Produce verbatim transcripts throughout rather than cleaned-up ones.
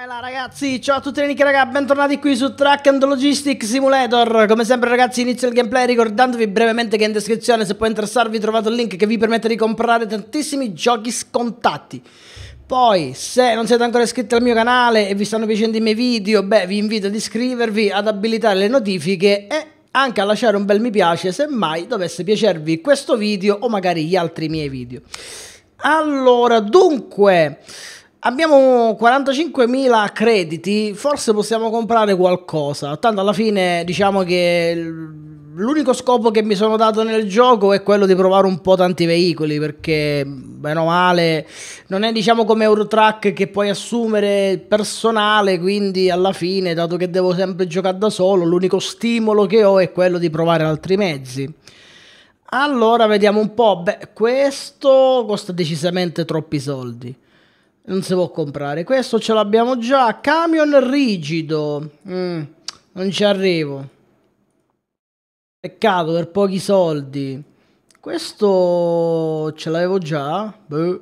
Voilà ragazzi, ciao a tutti amici raga, bentornati qui su Truck and Logistics Simulator. Come sempre ragazzi, inizio il gameplay ricordandovi brevemente che in descrizione, se può interessarvi, trovate il link che vi permette di comprare tantissimi giochi scontati. Poi, se non siete ancora iscritti al mio canale e vi stanno piacendo i miei video, beh, vi invito ad iscrivervi, ad abilitare le notifiche e anche a lasciare un bel mi piace se mai dovesse piacervi questo video o magari gli altri miei video. Allora, dunque, abbiamo quarantacinquemila crediti, forse possiamo comprare qualcosa. Tanto alla fine diciamo che l'unico scopo che mi sono dato nel gioco è quello di provare un po' tanti veicoli, perché bene o male non è diciamo come Eurotrack che puoi assumere personale, quindi alla fine, dato che devo sempre giocare da solo, l'unico stimolo che ho è quello di provare altri mezzi. Allora vediamo un po', beh, questo costa decisamente troppi soldi, non si può comprare. Questo ce l'abbiamo già. Camion rigido. Mm, non ci arrivo. Peccato, per pochi soldi. Questo ce l'avevo già. Beh.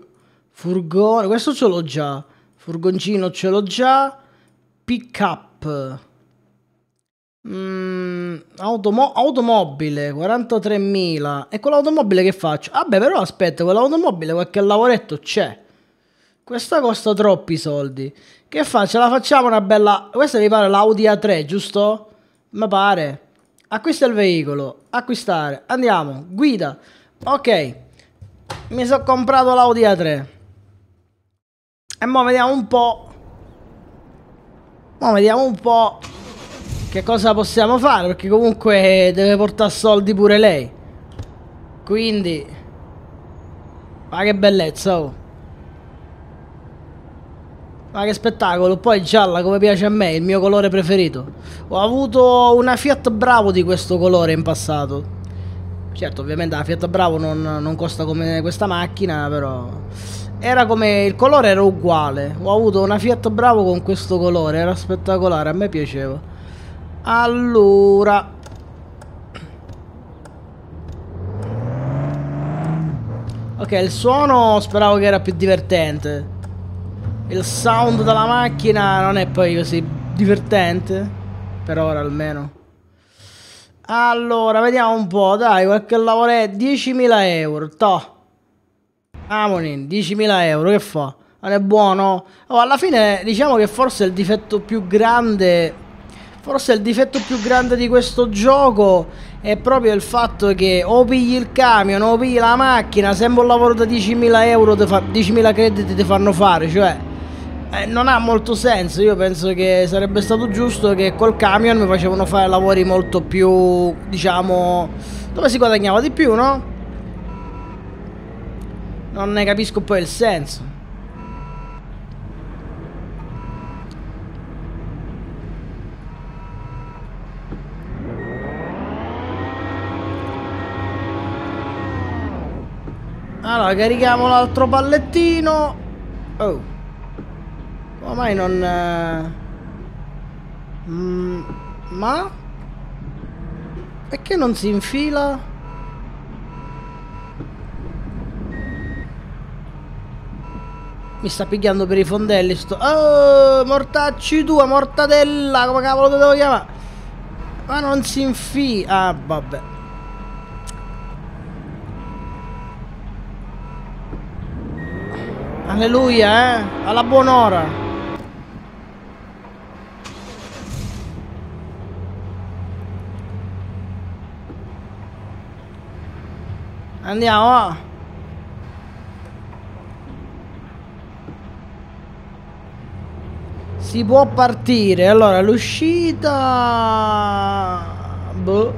Furgone. Questo ce l'ho già. Furgoncino ce l'ho già. Pick up. Mm, automo automobile. quarantatremila. E con l'automobile che faccio? Vabbè, però aspetta, con l'automobile qualche lavoretto c'è. Questa costa troppi soldi. Che fa? Ce la facciamo una bella... Questa mi pare l'Audi A tre, giusto? Mi pare. Acquista il veicolo. Acquistare. Andiamo. Guida. Ok. Mi sono comprato l'Audi A tre. E mo' vediamo un po'. Mo' vediamo un po' che cosa possiamo fare, perché comunque deve portare soldi pure lei. Quindi... Ma che bellezza, oh. Ma che spettacolo, poi gialla come piace a me, il mio colore preferito. Ho avuto una Fiat Bravo di questo colore in passato. Certo, ovviamente la Fiat Bravo non, non costa come questa macchina, però... Era come... il colore era uguale. Ho avuto una Fiat Bravo con questo colore, era spettacolare, a me piaceva. Allora... Ok, il suono speravo che era più divertente. Il sound della macchina non è poi così divertente, per ora almeno. Allora, vediamo un po', dai, qualche lavoretto. diecimila euro, toh. Amonin, diecimila euro, che fa? Non è buono? Oh, alla fine diciamo che forse il difetto più grande, forse il difetto più grande di questo gioco è proprio il fatto che o pigli il camion o pigli la macchina, sembra un lavoro da diecimila euro, diecimila crediti ti fanno fare, cioè... Eh, non ha molto senso. Io penso che sarebbe stato giusto che col camion mi facevano fare lavori molto più, diciamo, dove si guadagnava di più, no? Non ne capisco poi il senso. Allora, carichiamo l'altro pallettino. Oh, ormai non... Eh... Mm, ma? Perché non si infila? Mi sta pigliando per i fondelli sto... Oh, mortacci tua, mortadella, come cavolo te devo chiamare? Ma non si infila... Ah, vabbè. Alleluia, eh? Alla buon'ora. Andiamo, va. Si può partire. Allora, l'uscita... Boh.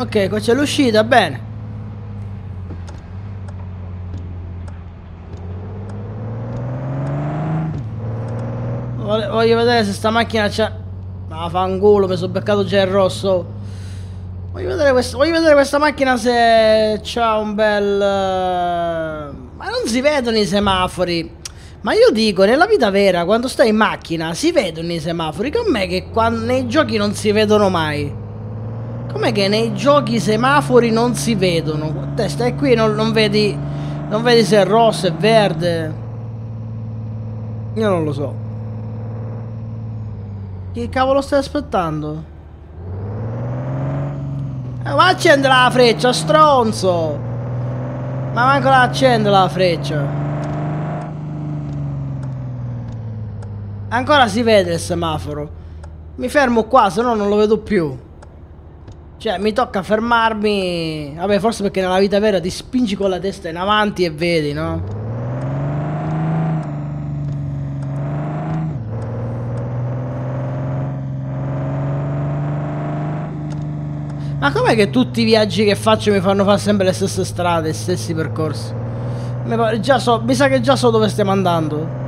Ok, qua c'è l'uscita, bene. Voglio vedere se sta macchina c'ha... No, fanculo, mi sono beccato già il rosso. Voglio vedere, quest... Voglio vedere questa macchina se c'ha un bel... Ma non si vedono i semafori. Ma io dico, nella vita vera, quando stai in macchina, si vedono i semafori. Com'è che qua... nei giochi non si vedono mai? Com'è che nei giochi i semafori non si vedono? Te stai qui e non, non vedi. Non vedi se è rosso, è verde. Io non lo so. Che cavolo stai aspettando? Eh, ma accende la freccia, stronzo! Ma manco la accende la freccia. Ancora si vede il semaforo. Mi fermo qua, se no non lo vedo più. Cioè, mi tocca fermarmi. Vabbè, forse perché nella vita vera ti spingi con la testa in avanti e vedi, no? Ma com'è che tutti i viaggi che faccio mi fanno fare sempre le stesse strade, gli stessi percorsi? Mi, già so, mi sa che già so dove stiamo andando.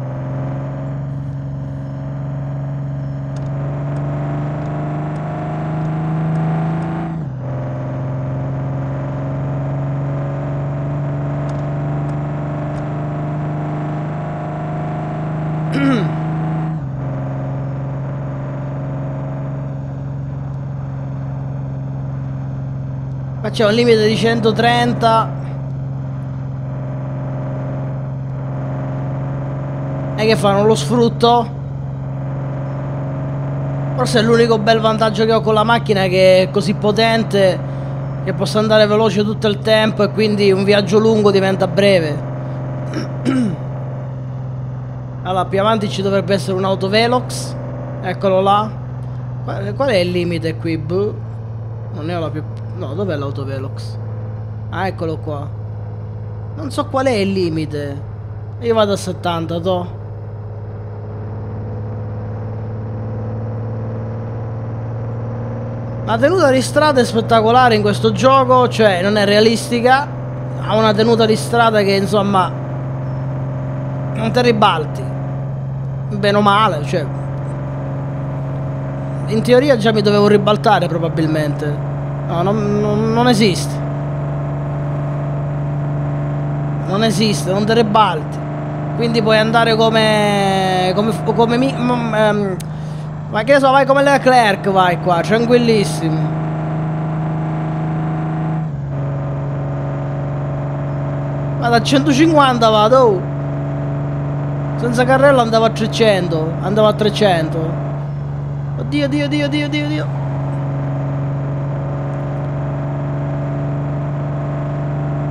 C'è un limite di centotrenta. E che fa? Non lo sfrutto? Forse è l'unico bel vantaggio che ho con la macchina, che è così potente che posso andare veloce tutto il tempo e quindi un viaggio lungo diventa breve. Allora, più avanti ci dovrebbe essere un'auto velox. Eccolo là. Qual, qual è il limite qui? Buh. Non ne ho la più... No, dov'è l'autovelox? Ah, eccolo qua. Non so qual è il limite. Io vado a settanta, to. La tenuta di strada è spettacolare in questo gioco, cioè non è realistica. Ha una tenuta di strada che, insomma, non ti ribalti. Bene o male, cioè. In teoria già mi dovevo ribaltare probabilmente. No, non, non, non esiste. Non esiste, non te ne ribalti. Quindi puoi andare come... Come... come mi, um, ma che ne so, vai come Leclerc, vai qua, tranquillissimo. Vado a centocinquanta, vado. Oh. Senza carrello andavo a trecento. Andavo a trecento. Oddio, oddio, oddio, oddio, oddio, oddio.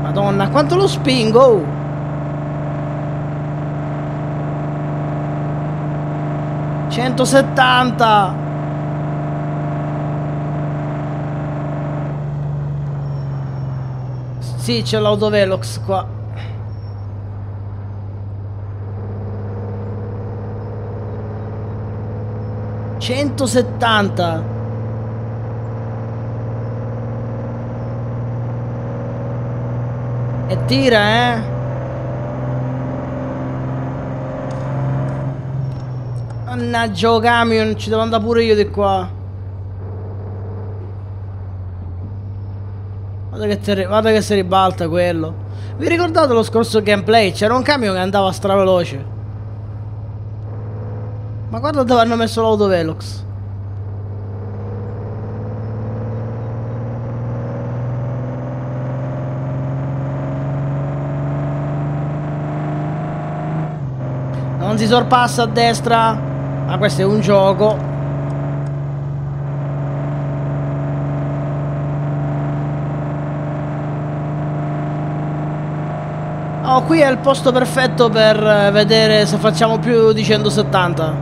Madonna, quanto lo spingo! Oh. centosettanta! Sì, c'è l'autovelox qua. centosettanta! E tira, eh? Mannaggia, oh, camion, ci devo andare pure io di qua. Guarda che, te, guarda che si ribalta quello. Vi ricordate lo scorso gameplay? C'era un camion che andava straveloce. Ma guarda dove hanno messo l'autovelox. Non si sorpassa a destra. Ma questo è un gioco. Oh, qui è il posto perfetto per vedere se facciamo più di centosettanta.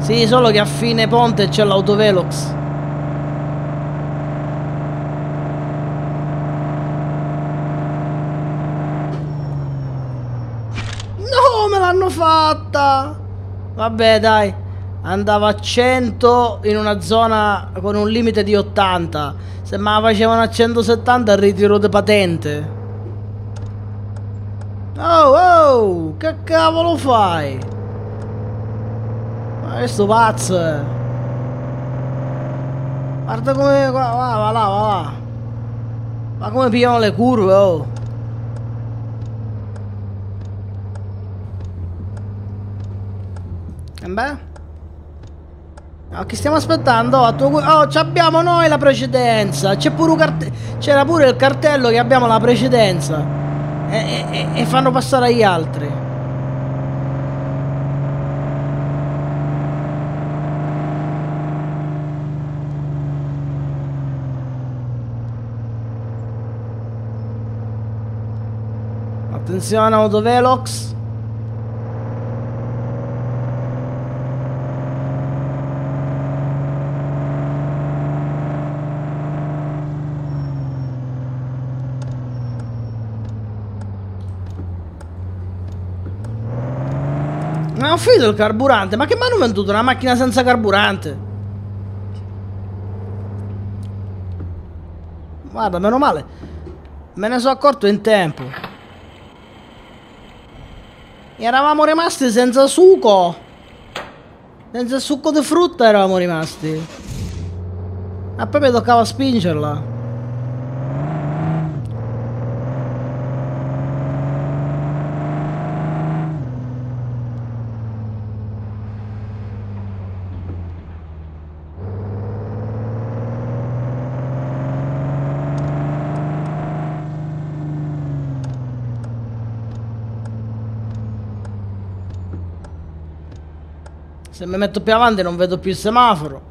Sì, solo che a fine ponte c'è l'autovelox. Fatta. Vabbè, dai. Andava a cento in una zona con un limite di ottanta. Se me la facevano a centosettanta, ritiro di patente. Oh, oh, che cavolo fai? Ma questo pazzo. Guarda come va, va là, va là. Ma come pigliano le curve, oh. Beh, Ma che stiamo aspettando? Oh, tuo... oh ci abbiamo noi la precedenza. C'è pure carte... C'era pure il cartello che abbiamo la precedenza. E, e, e fanno passare agli altri. Attenzione, autovelox. Non ho finito il carburante. Ma che mi hanno venduto una macchina senza carburante? Guarda, meno male. Me ne sono accorto in tempo. Eravamo rimasti senza succo. Senza succo di frutta eravamo rimasti. Ma poi mi toccava spingerla. Se mi metto più avanti non vedo più il semaforo.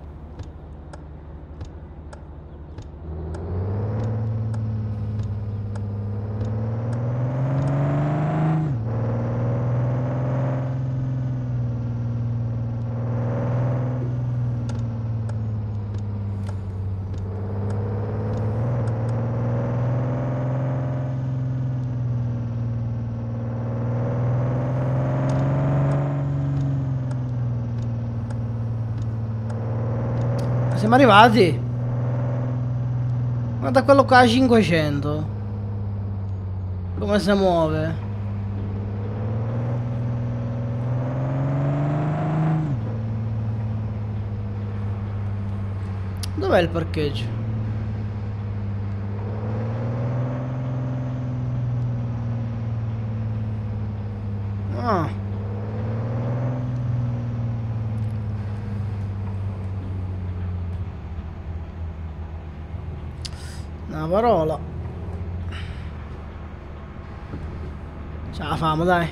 Siamo arrivati. Guarda quello qua a cinquecento. Come si muove. Dov'è il parcheggio? Ah. Una parola. Ce la famo, dai.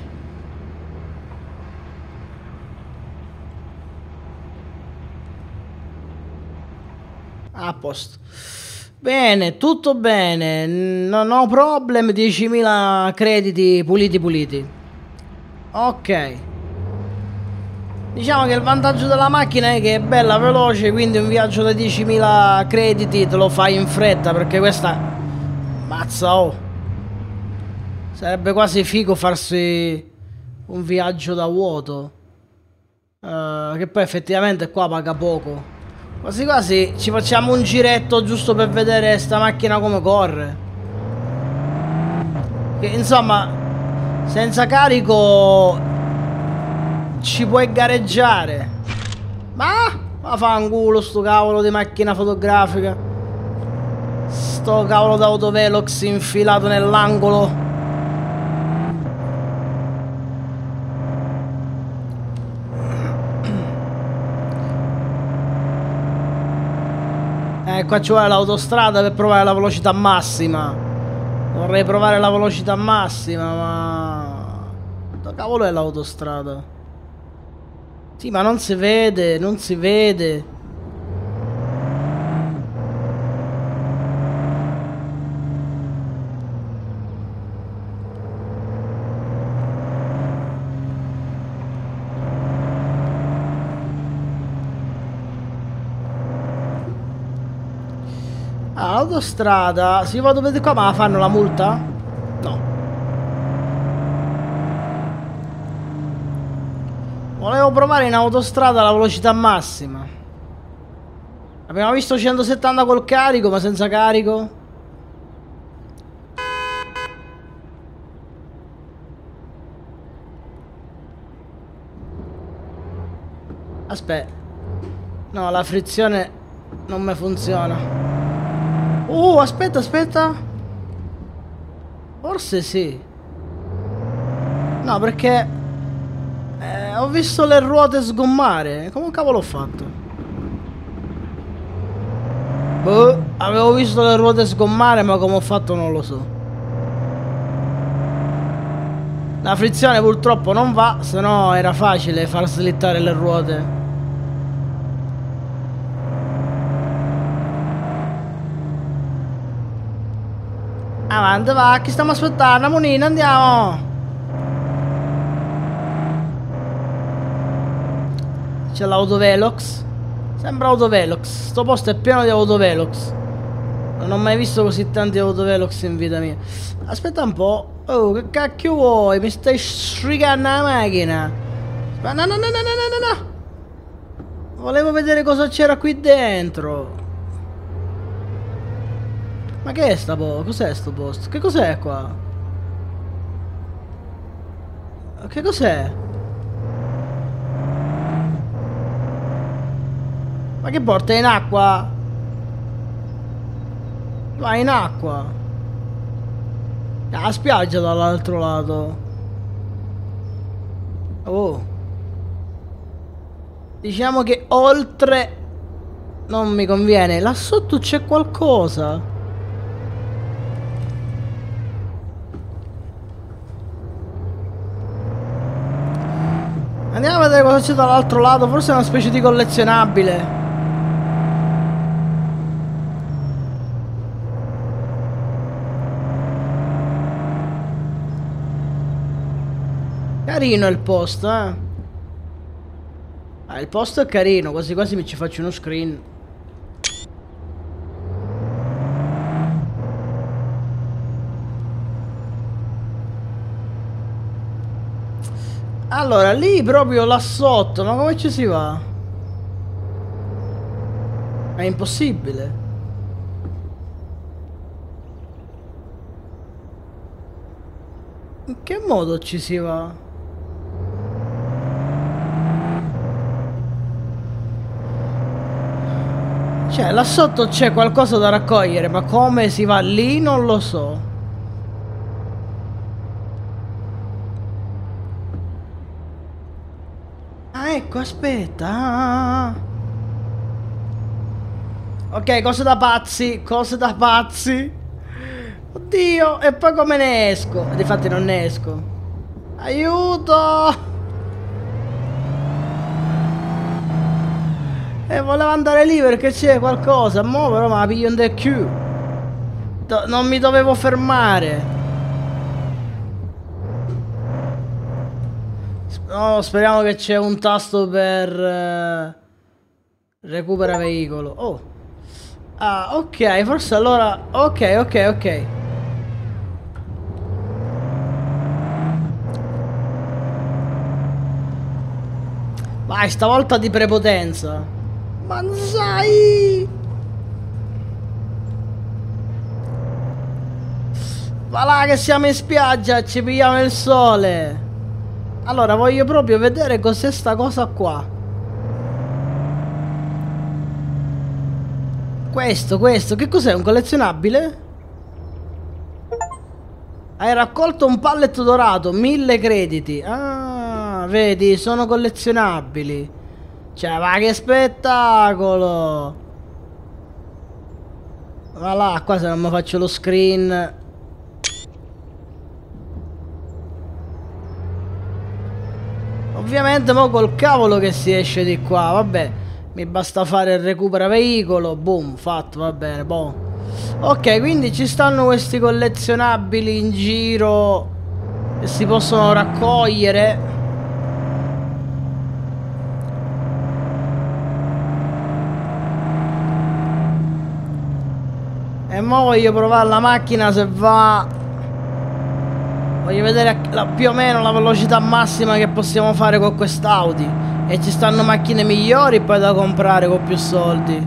A posto. Bene, tutto bene. Non ho problem. diecimila crediti puliti puliti. Ok. Diciamo che il vantaggio della macchina è che è bella veloce, quindi un viaggio da diecimila crediti te lo fai in fretta, perché questa... Mazza, oh! Sarebbe quasi figo farsi un viaggio da vuoto. Uh, che poi effettivamente qua paga poco. Quasi quasi ci facciamo un giretto giusto per vedere sta macchina come corre. Che, insomma, senza carico... Ci puoi gareggiare. Ma? Ma fa un culo sto cavolo di macchina fotografica. Sto cavolo d'autovelox infilato nell'angolo. Eh, qua ci vuole l'autostrada per provare la velocità massima. Vorrei provare la velocità massima, ma... Sto cavolo è l'autostrada. Sì, ma non si vede, non si vede. Ah, l'autostrada. Se io vado vedere qua, ma fanno la multa? No. Volevo provare in autostrada la velocità massima. Abbiamo visto centosettanta col carico, ma senza carico. Aspetta. No, la frizione non mi funziona. Oh, aspetta, aspetta. Forse sì. No, perché... Eh, ho visto le ruote sgommare. Come cavolo ho fatto? Boh, avevo visto le ruote sgommare, ma come ho fatto non lo so. La frizione purtroppo non va, se no era facile far slittare le ruote. Avanti va, chi stiamo aspettando? Monina, andiamo! C'è l'autovelox. Sembra autovelox. Sto posto è pieno di autovelox. Non ho mai visto così tanti autovelox in vita mia. Aspetta un po'. Oh, che cacchio vuoi? Mi stai sfrigando la macchina. Ma no, no, no, no, no, no, no. Volevo vedere cosa c'era qui dentro. Ma che è sta po'? Cos'è sto posto? Che cos'è qua? Che cos'è? Ma che porta in acqua? Vai in acqua. La spiaggia dall'altro lato. Oh, diciamo che oltre non mi conviene. Là sotto c'è qualcosa. Andiamo a vedere cosa c'è dall'altro lato. Forse è una specie di collezionabile. Carino il post, eh? Ah, il post è carino, quasi quasi mi ci faccio uno screen. Allora, lì proprio là sotto, ma come ci si va? È impossibile. In che modo ci si va? Cioè, là sotto c'è qualcosa da raccogliere, ma come si va lì non lo so. Ah, ecco, aspetta. Ok, cose da pazzi, cose da pazzi. Oddio, e poi come ne esco? E difatti non ne esco. Aiuto! E eh, volevo andare lì perché c'è qualcosa. Mo' però ma la piglio in the queue. Do non mi dovevo fermare. No, speriamo che c'è un tasto per eh, recupera veicolo. Oh. Ah, ok, forse allora. Ok, ok, ok. Vai, stavolta di prepotenza. Manzai! Va là che siamo in spiaggia, ci pigliamo il sole. Allora voglio proprio vedere cos'è sta cosa qua. Questo, questo, che cos'è? Un collezionabile? Hai raccolto un pallet dorato, mille crediti. Ah, vedi, sono collezionabili. Cioè, ma che spettacolo! Ma là, qua se non mi faccio lo screen. Ovviamente mo col cavolo che si esce di qua, vabbè. Mi basta fare il recupero veicolo, boom, fatto, va bene, boh. Ok, quindi ci stanno questi collezionabili in giro che si possono raccogliere. E mo voglio provare la macchina se va. Voglio vedere la, più o meno la velocità massima che possiamo fare con quest'Audi. E ci stanno macchine migliori poi da comprare con più soldi.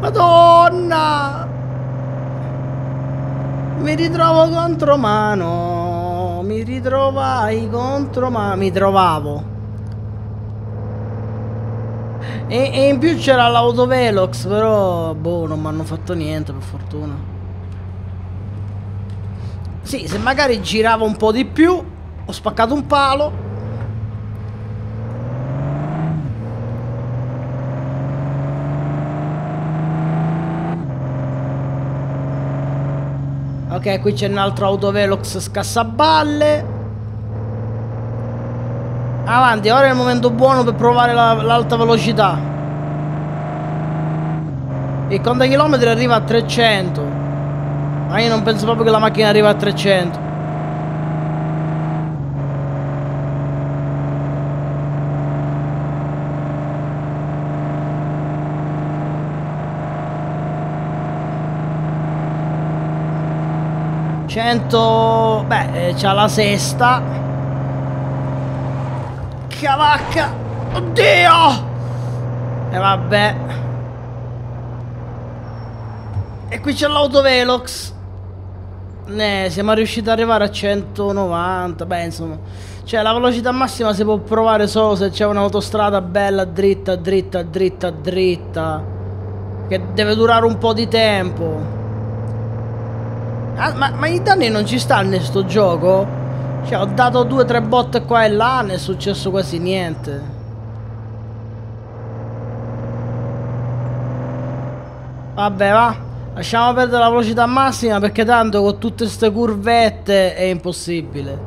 Madonna! Mi ritrovo contromano. Mi ritrovai contro, ma mi trovavo. E, e in più c'era l'autovelox, però boh, non mi hanno fatto niente per fortuna. Sì, se magari girava un po' di più. Ho spaccato un palo. Ok, qui c'è un altro autovelox scassaballe. Avanti, ora è il momento buono per provare l'alta velocità. Il contachilometri arriva a trecento. Ma io non penso proprio che la macchina arriva a trecento. cento... Beh, c'ha la sesta. Cavacca. Oddio! E vabbè. E qui c'è l'autovelox. Ne siamo riusciti ad arrivare a centonovanta. Beh, insomma, cioè la velocità massima si può provare solo se c'è un'autostrada bella dritta, dritta, dritta, dritta, che deve durare un po' di tempo. Ah, ma, ma i danni non ci stanno in sto gioco? Cioè, ho dato due tre botte qua e là, non è successo quasi niente. Vabbè, va. Lasciamo perdere la velocità massima perché tanto con tutte queste curvette è impossibile.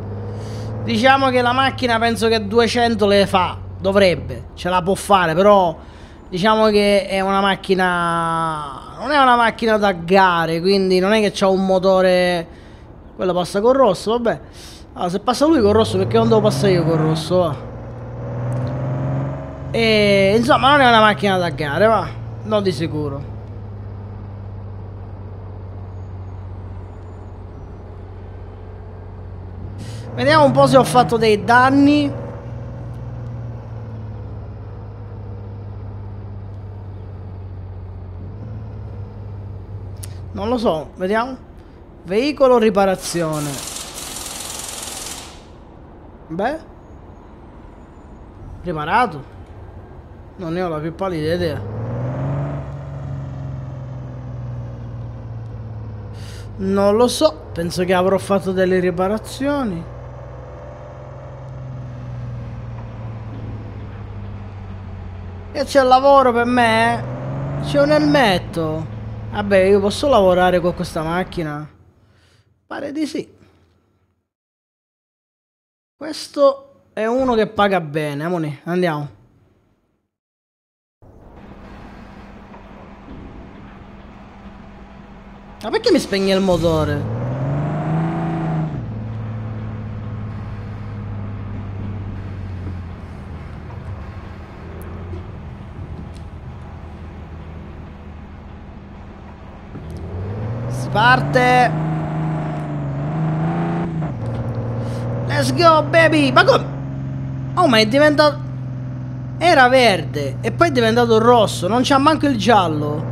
Diciamo che la macchina penso che duecento le fa. Dovrebbe, ce la può fare, però diciamo che è una macchina... Non è una macchina da gare, quindi non è che c'ha un motore... Quello passa col rosso, vabbè. Allora, se passa lui col rosso, perché non devo passare io col rosso, va. E insomma, non è una macchina da gare, va. Non di sicuro. Vediamo un po' se ho fatto dei danni. Non lo so, vediamo. Veicolo riparazione. Beh, riparato. Non ne ho la più pallida idea. Non lo so. Penso che avrò fatto delle riparazioni. E c'è lavoro per me? C'è un elmetto. Vabbè, io posso lavorare con questa macchina? Pare di sì. Questo è uno che paga bene, amone. Andiamo. Ma perché mi spegne il motore? Parte. Let's go baby. Ma come? Oh, ma è diventato... Era verde e poi è diventato rosso. Non c'ha manco il giallo.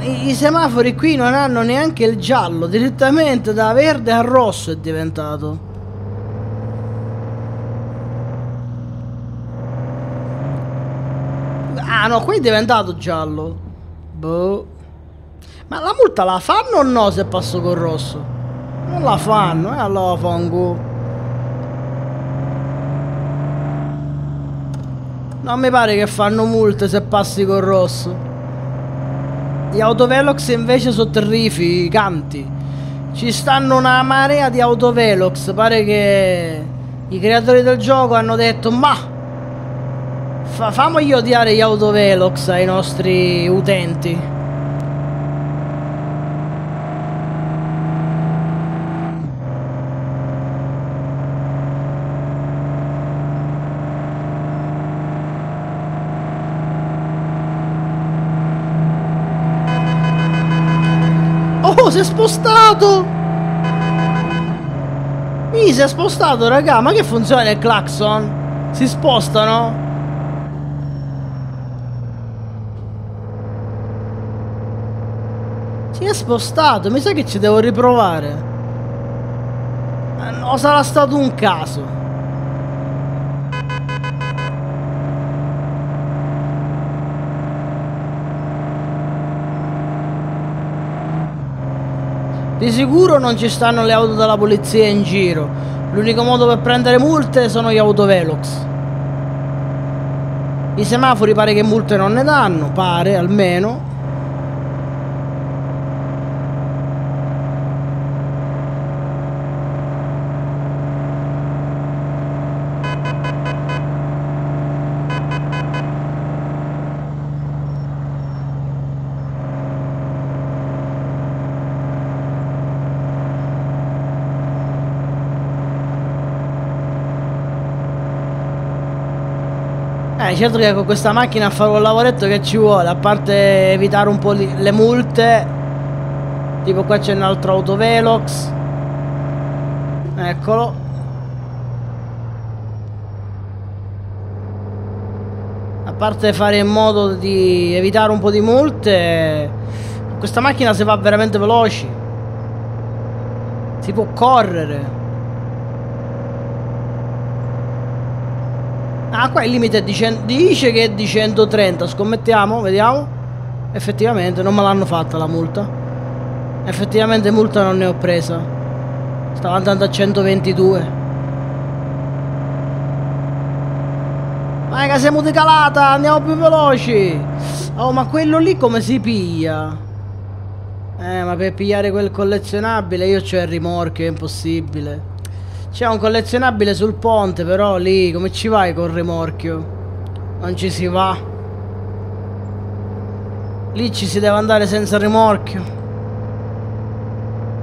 I, I semafori qui non hanno neanche il giallo. Direttamente da verde a rosso è diventato. Ah no, qui è diventato giallo. Boh. Ma la multa la fanno o no se passo col rosso? Non la fanno, eh, allora fango. Non mi pare che fanno multe se passi col rosso. Gli autovelox invece sono terrificanti. Ci stanno una marea di autovelox. Pare che i creatori del gioco hanno detto: ma fa famogli odiare gli autovelox ai nostri utenti. Si è spostato. Mi si è spostato, raga. Ma che funziona il clacson? Si spostano? Si è spostato. Mi sa che ci devo riprovare. O sarà stato un caso. Di sicuro non ci stanno le auto della polizia in giro. L'unico modo per prendere multe sono gli autovelox. I semafori pare che multe non ne danno, pare almeno. Eh, certo che con questa macchina a fare un lavoretto che ci vuole, a parte evitare un po' le multe. Tipo qua c'è un altro autovelox. Eccolo. A parte fare in modo di evitare un po' di multe, questa macchina si va veramente veloci. Si può correre. Ah, qua il limite è di cento, dice che è di centotrenta. Scommettiamo, vediamo. Effettivamente non me l'hanno fatta la multa. Effettivamente multa non ne ho presa. Stavo andando a centoventidue. Ma che siamo di calata, andiamo più veloci. Oh, ma quello lì come si piglia? Eh, ma per pigliare quel collezionabile io c'ho il rimorchio, è impossibile. C'è un collezionabile sul ponte, però lì come ci vai col rimorchio? Non ci si va. Lì ci si deve andare senza rimorchio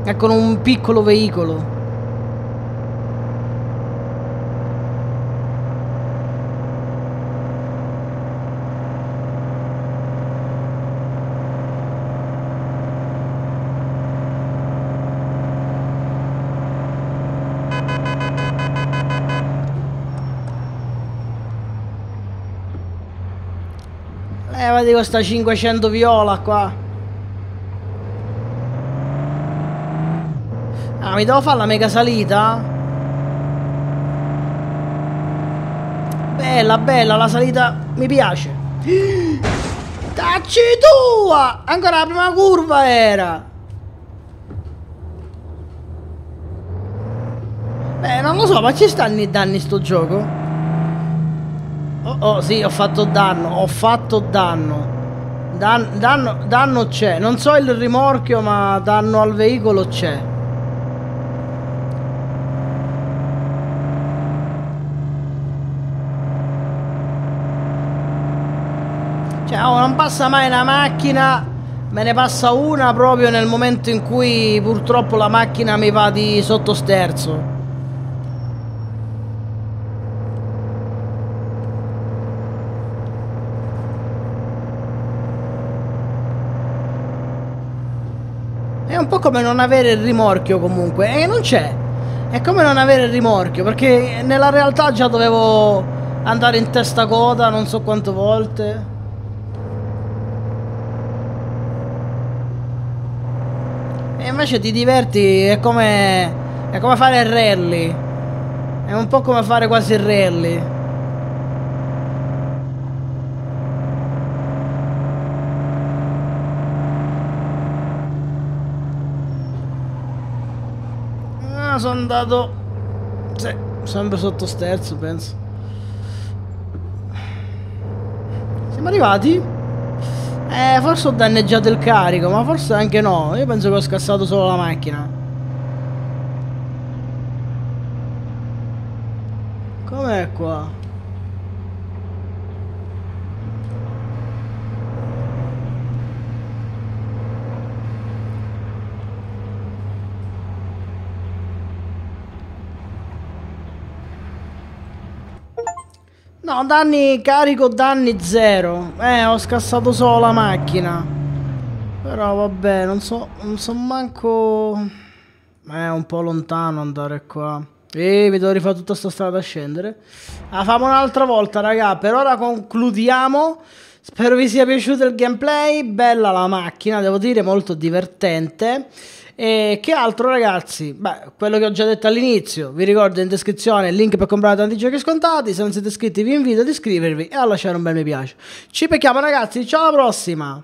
e con un piccolo veicolo. Di questa cinquecento viola qua. Ah, mi devo fare la mega salita? Bella, bella la salita, mi piace. Tacci tua! Ancora la prima curva era. Beh, non lo so, ma ci stanno i danni sto gioco? Oh, oh, sì, ho fatto danno, ho fatto danno. Dan danno, danno c'è. Non so il rimorchio, ma danno al veicolo c'è. Cioè, oh, non passa mai una macchina, me ne passa una proprio nel momento in cui purtroppo la macchina mi va di sottosterzo. È un po' come non avere il rimorchio comunque. E non c'è. È come non avere il rimorchio, perché nella realtà già dovevo andare in testa coda non so quante volte. E invece ti diverti. È come, è come fare il rally. È un po' come fare quasi il rally. Sono andato, sì, sempre sotto sterzo, penso. Siamo arrivati? Eh, forse ho danneggiato il carico, ma forse anche no. Io penso che ho scassato solo la macchina. Com'è qua? No, danni carico, danni zero. Eh, ho scassato solo la macchina. Però vabbè, non so, non so manco. Eh, è un po' lontano andare qua. E mi devo rifare tutta sta strada a scendere. La famo un'altra volta, raga. Per ora concludiamo. Spero vi sia piaciuto il gameplay. Bella la macchina, devo dire, molto divertente. E che altro, ragazzi? Beh, quello che ho già detto all'inizio. Vi ricordo in descrizione il link per comprare tanti giochi scontati. Se non siete iscritti vi invito ad iscrivervi e a lasciare un bel mi piace. Ci becchiamo, ragazzi, ciao, alla prossima.